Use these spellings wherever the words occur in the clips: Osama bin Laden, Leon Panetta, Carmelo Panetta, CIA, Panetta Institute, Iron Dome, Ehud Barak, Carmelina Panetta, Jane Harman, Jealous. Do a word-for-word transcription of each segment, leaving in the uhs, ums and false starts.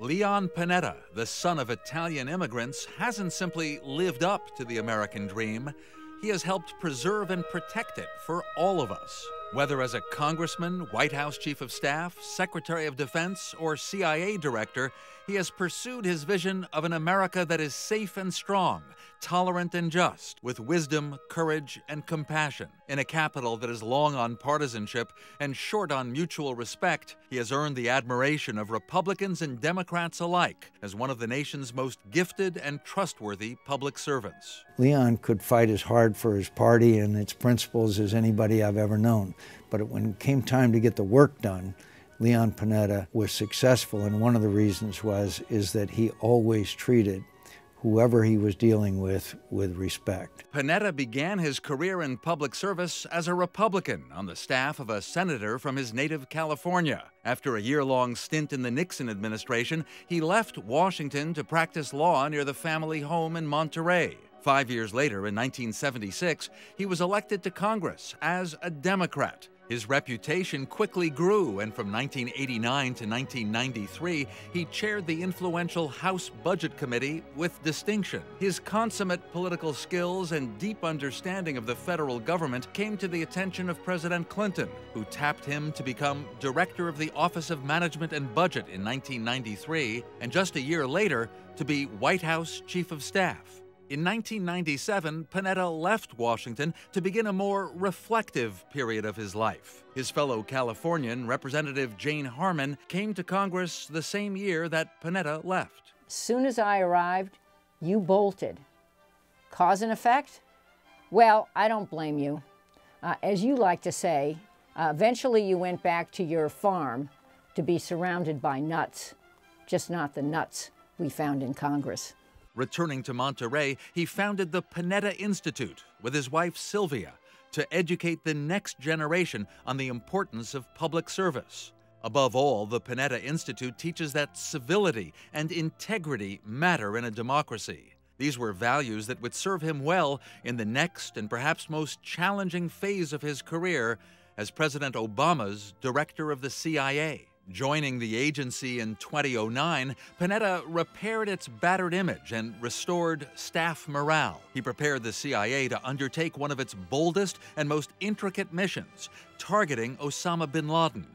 Leon Panetta, the son of Italian immigrants, hasn't simply lived up to the American dream. He has helped preserve and protect it for all of us, whether as a congressman, White House chief of staff, Secretary of Defense, or C I A director. He has pursued his vision of an America that is safe and strong, tolerant and just, with wisdom, courage, and compassion. In a capital that is long on partisanship and short on mutual respect, he has earned the admiration of Republicans and Democrats alike as one of the nation's most gifted and trustworthy public servants. Leon could fight as hard for his party and its principles as anybody I've ever known. But when it came time to get the work done, Leon Panetta was successful, and one of the reasons was is that he always treated whoever he was dealing with with respect. Panetta began his career in public service as a Republican on the staff of a senator from his native California. After a year-long stint in the Nixon administration, he left Washington to practice law near the family home in Monterey. Five years later, in nineteen seventy-six, he was elected to Congress as a Democrat. His reputation quickly grew, and from nineteen eighty-nine to nineteen ninety-three, he chaired the influential House Budget Committee with distinction. His consummate political skills and deep understanding of the federal government came to the attention of President Clinton, who tapped him to become director of the Office of Management and Budget in nineteen ninety-three, and just a year later, to be White House Chief of Staff. In nineteen ninety-seven, Panetta left Washington to begin a more reflective period of his life. His fellow Californian, Representative Jane Harman, came to Congress the same year that Panetta left. As soon as I arrived, you bolted. Cause and effect? Well, I don't blame you. Uh, as you like to say, uh, eventually you went back to your farm to be surrounded by nuts, just not the nuts we found in Congress. Returning to Monterey, he founded the Panetta Institute with his wife Sylvia to educate the next generation on the importance of public service. Above all, the Panetta Institute teaches that civility and integrity matter in a democracy. These were values that would serve him well in the next and perhaps most challenging phase of his career as President Obama's director of the C I A. Joining the agency in twenty oh nine, Panetta repaired its battered image and restored staff morale. He prepared the C I A to undertake one of its boldest and most intricate missions, targeting Osama bin Laden.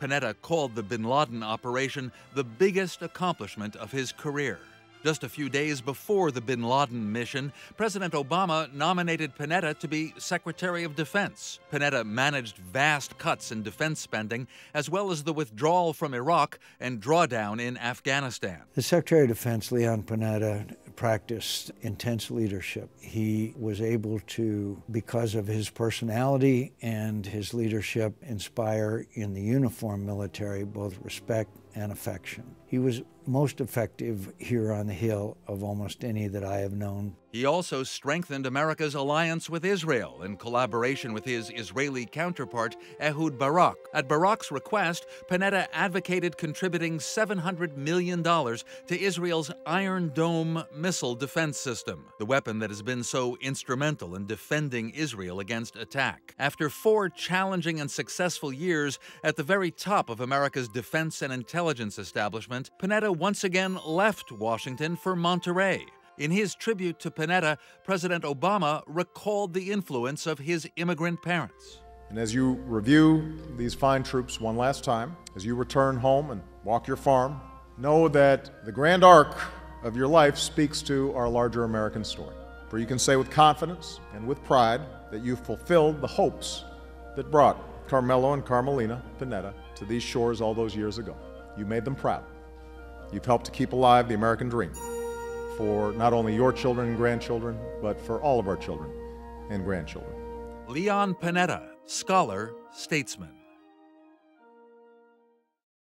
Panetta called the bin Laden operation the biggest accomplishment of his career. Just a few days before the bin Laden mission, President Obama nominated Panetta to be Secretary of Defense. Panetta managed vast cuts in defense spending, as well as the withdrawal from Iraq and drawdown in Afghanistan. The Secretary of Defense, Leon Panetta, practiced intense leadership. He was able to, because of his personality and his leadership, inspire in the uniformed military both respect and affection. He was most effective here on the Hill of almost any that I have known. He also strengthened America's alliance with Israel in collaboration with his Israeli counterpart, Ehud Barak. At Barak's request, Panetta advocated contributing seven hundred million dollars to Israel's Iron Dome missile defense system, the weapon that has been so instrumental in defending Israel against attack. After four challenging and successful years at the very top of America's defense and intelligence establishment, Panetta once again left Washington for Monterey. In his tribute to Panetta, President Obama recalled the influence of his immigrant parents. And as you review these fine troops one last time, as you return home and walk your farm, know that the grand arc of your life speaks to our larger American story. For you can say with confidence and with pride that you fulfilled the hopes that brought Carmelo and Carmelina Panetta to these shores all those years ago. You made them proud. You've helped to keep alive the American dream, for not only your children and grandchildren, but for all of our children and grandchildren. Leon Panetta, scholar, statesman.